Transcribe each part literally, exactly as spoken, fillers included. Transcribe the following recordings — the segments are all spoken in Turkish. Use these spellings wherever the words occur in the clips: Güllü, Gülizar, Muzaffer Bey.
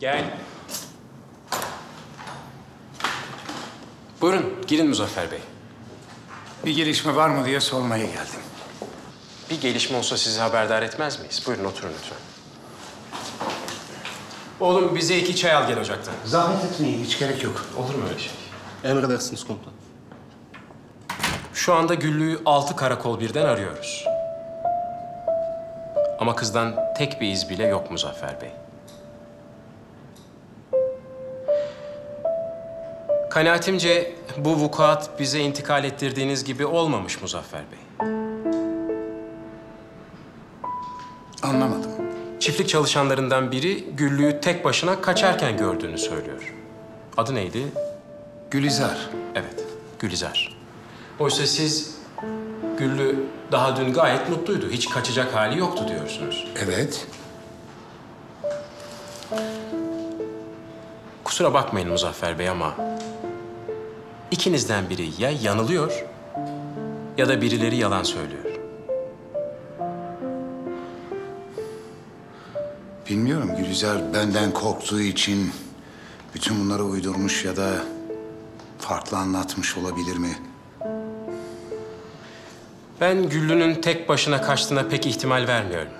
Gel. Buyurun, girin Muzaffer Bey. Bir gelişme var mı diye sormaya geldim. Bir gelişme olsa sizi haberdar etmez miyiz? Buyurun, oturun lütfen. Oğlum, bize iki çay al gel ocaktan. Zahmet etmeyin, hiç gerek yok. Olur mu öyle şey? Emredersiniz komutan. Şu anda Güllü'yü altı karakol birden arıyoruz. Ama kızdan tek bir iz bile yok Muzaffer Bey. Kanaatimce bu vukuat bize intikal ettirdiğiniz gibi olmamış Muzaffer Bey. Anlamadım. Çiftlik çalışanlarından biri Güllü'yü tek başına kaçarken gördüğünü söylüyor. Adı neydi? Gülizar. Evet, Gülizar. Oysa siz Güllü daha dün gayet mutluydu, hiç kaçacak hali yoktu diyorsunuz. Evet. Kusura bakmayın Muzaffer Bey ama ikinizden biri ya yanılıyor ya da birileri yalan söylüyor. Bilmiyorum, Gülizar benden korktuğu için bütün bunları uydurmuş ya da farklı anlatmış olabilir mi? Ben Güllü'nün tek başına kaçtığına pek ihtimal vermiyorum.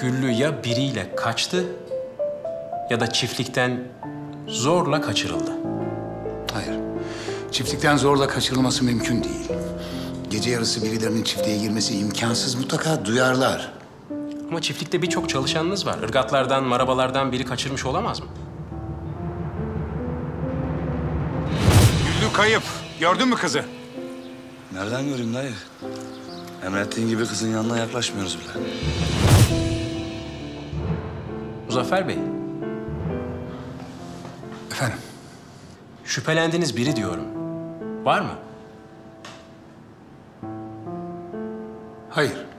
Güllü ya biriyle kaçtı ya da çiftlikten zorla kaçırıldı. Hayır, çiftlikten zorla kaçırılması mümkün değil. Gece yarısı birilerinin çiftliğe girmesi imkansız, mutlaka duyarlar. Ama çiftlikte birçok çalışanınız var. Irgatlardan, marabalardan biri kaçırmış olamaz mı? Güllü kayıp. Gördün mü kızı? Nereden göreyim dayı? Emrettiğin gibi kızın yanına yaklaşmıyoruz bile. Muzaffer Bey. Efendim? Şüphelendiğiniz biri diyorum. Var mı? Hayır.